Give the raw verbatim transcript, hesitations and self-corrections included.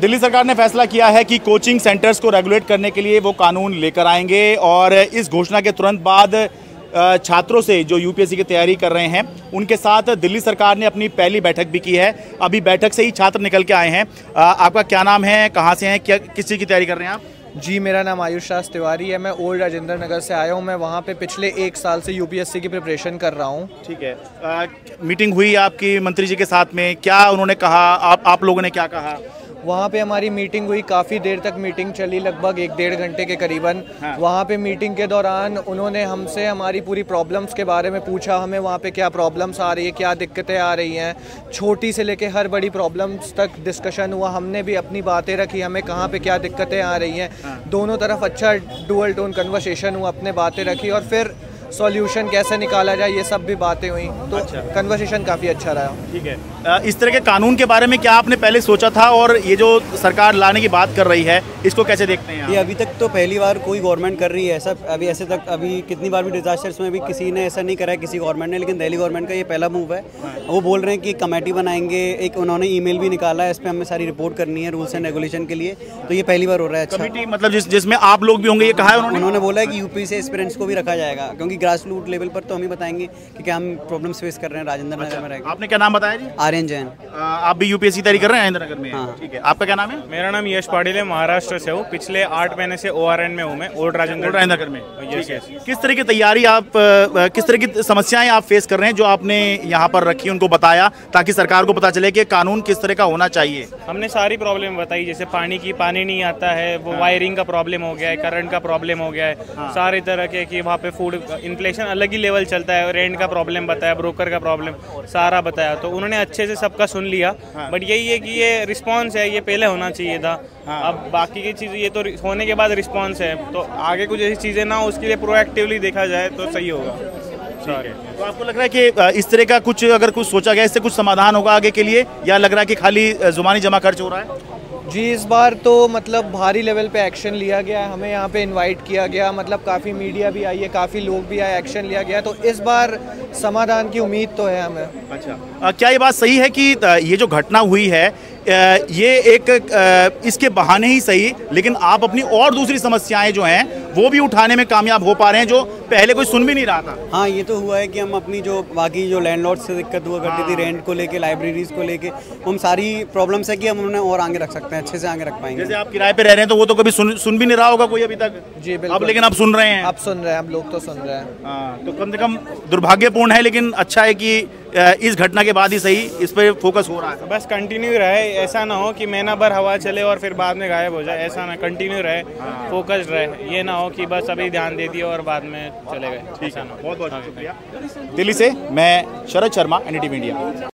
दिल्ली सरकार ने फैसला किया है कि कोचिंग सेंटर्स को रेगुलेट करने के लिए वो कानून लेकर आएंगे और इस घोषणा के तुरंत बाद छात्रों से जो यूपीएससी की तैयारी कर रहे हैं उनके साथ दिल्ली सरकार ने अपनी पहली बैठक भी की है। अभी बैठक से ही छात्र निकल के आए हैं। आपका क्या नाम है, कहाँ से हैं, क्या किस चीज़ की तैयारी कर रहे हैं आप? जी, मेरा नाम आयुष श्रीवास्तव है। मैं ओल्ड राजेंद्र नगर से आया हूँ। मैं वहाँ पे पिछले एक साल से यूपीएससी की प्रिपरेशन कर रहा हूँ। ठीक है, आ, मीटिंग हुई आपकी मंत्री जी के साथ में, क्या उन्होंने कहा, आप आप लोगों ने क्या कहा? वहाँ पे हमारी मीटिंग हुई, काफ़ी देर तक मीटिंग चली, लगभग एक डेढ़ घंटे के करीबन। हाँ। वहाँ पे मीटिंग के दौरान उन्होंने हमसे हमारी पूरी प्रॉब्लम्स के बारे में पूछा, हमें वहाँ पे क्या प्रॉब्लम्स आ रही है, क्या दिक्कतें आ रही हैं, छोटी से लेके हर बड़ी प्रॉब्लम्स तक डिस्कशन हुआ। हमने भी अपनी बातें रखी, हमें कहाँ पर क्या दिक्कतें आ रही हैं। हाँ। दोनों तरफ अच्छा डुअल टोन कन्वर्सेशन हुआ, अपने बातें रखी और फिर सॉल्यूशन कैसे निकाला जाए, ये सब भी बातें हुई। तो अच्छा, कन्वर्सेशन काफ़ी अच्छा रहा। ठीक है, इस तरह के कानून के बारे में क्या आपने पहले सोचा था और ये जो सरकार लाने की बात कर रही है इसको कैसे देखते हैं? ये अभी तक तो पहली बार कोई गवर्नमेंट कर रही है ऐसा। अभी ऐसे तक अभी कितनी बार भी डिजास्टर्स में भी किसी ने ऐसा नहीं करा है, किसी गवर्नमेंट ने, लेकिन दिल्ली गवर्नमेंट का ये पहला मूव है। वो बोल रहे हैं कि कमेटी बनाएंगे, एक उन्होंने ईमेल भी निकाला है, इस पर हमें सारी रिपोर्ट करनी है रूल्स एंड रेगुलेशन के लिए। तो ये पहली बार हो रहा है। कमेटी मतलब जिसमें आप लोग भी होंगे, ये कहा है उन्होंने? बोला है कि यूपी से एक्सपीरियंस को भी रखा जाएगा, क्योंकि ग्रास रूट लेवल पर तो हम ही बताएंगे कि क्या हम प्रॉब्लम्स फेस कर रहे हैं राजेंद्र नगर। अच्छा, में रहेगा। आपने क्या नाम बताया जी? आर्यन जैन। आप भी यूपीएससी तैयारी कर रहे हैं राजेंद्र नगर में? हाँ। ठीक है, आपका क्या नाम है? मेरा नाम यश पाटिल है, महाराष्ट्र से हूँ। पिछले आठ महीने से ओआरएन में हूँ मैं, ओल्ड राजेंद्र नगर में। किस तरह की तैयारी आप, किस तरह की समस्याएं आप फेस कर रहे हैं जो आपने यहाँ पर रखी, उनको बताया ताकि सरकार को पता चले कि कानून किस तरह का होना चाहिए? हमने सारी प्रॉब्लम बताई, जैसे पानी की पानी नहीं आता है, वो वायरिंग का प्रॉब्लम हो गया है, करंट का प्रॉब्लम हो गया है, सारे तरह के कि वहाँ पे फूड इन्फ्लेशन अलग ही लेवल चलता है, रेंट का प्रॉब्लम बताया, ब्रोकर का प्रॉब्लम सारा बताया। तो उन्होंने अच्छे से सबका सुन लिया। हाँ। बट यही है कि ये रिस्पांस है, ये पहले होना चाहिए था। हाँ। अब बाकी की चीज़ ये तो होने के बाद रिस्पांस है, तो आगे कुछ ऐसी चीज़ें ना हो, उसके लिए प्रोएक्टिवली देखा जाए तो सही होगा। तो आपको लग रहा है कि इस तरह का कुछ अगर कुछ सोचा गया, इससे कुछ समाधान होगा आगे के लिए, या लग रहा है कि खाली जुबानी जमा खर्च हो रहा है? जी, इस बार तो मतलब भारी लेवल पे एक्शन लिया गया है, हमें यहाँ पे इनवाइट किया गया, मतलब काफ़ी मीडिया भी आई है, काफ़ी लोग भी आए, एक्शन लिया गया, तो इस बार समाधान की उम्मीद तो है हमें। अच्छा, आ, क्या ये बात सही है कि ये जो घटना हुई है ये एक इसके बहाने ही सही, लेकिन आप अपनी और दूसरी समस्याएं जो हैं वो भी उठाने में कामयाब हो पा रहे हैं जो पहले कोई सुन भी नहीं रहा था? हाँ, ये तो हुआ है कि हम अपनी जो बाकी जो लैंडलॉर्ड से दिक्कत हुआ करती थी, रेंट को लेके, लाइब्रेरीज को लेके, हम सारी प्रॉब्लम्स है कि हम उन्हें और आगे रख सकते हैं, अच्छे से आगे रख पाएंगे। जैसे आप किराए पे रह रहे हैं तो वो तो कभी सुन, सुन भी नहीं रहा होगा कोई अभी तक। जी बिल्कुल, लेकिन आप सुन रहे हैं। आप सुन रहे हैं, हम लोग तो सुन रहे हैं। हाँ, तो कम से कम दुर्भाग्यपूर्ण है लेकिन अच्छा है कि इस घटना के बाद ही सही इस पर फोकस हो रहा है। बस कंटिन्यू रहे, ऐसा ना हो कि महीना भर हवा चले और फिर बाद में गायब हो जाए, ऐसा ना, कंटिन्यू रहे, फोकस रहे, ये ना हो कि बस अभी ध्यान दे दिया और बाद में चले गए। ठीक है, बहुत बहुत शुक्रिया। दिल्ली से मैं शरद शर्मा, एनडीटीवी इंडिया।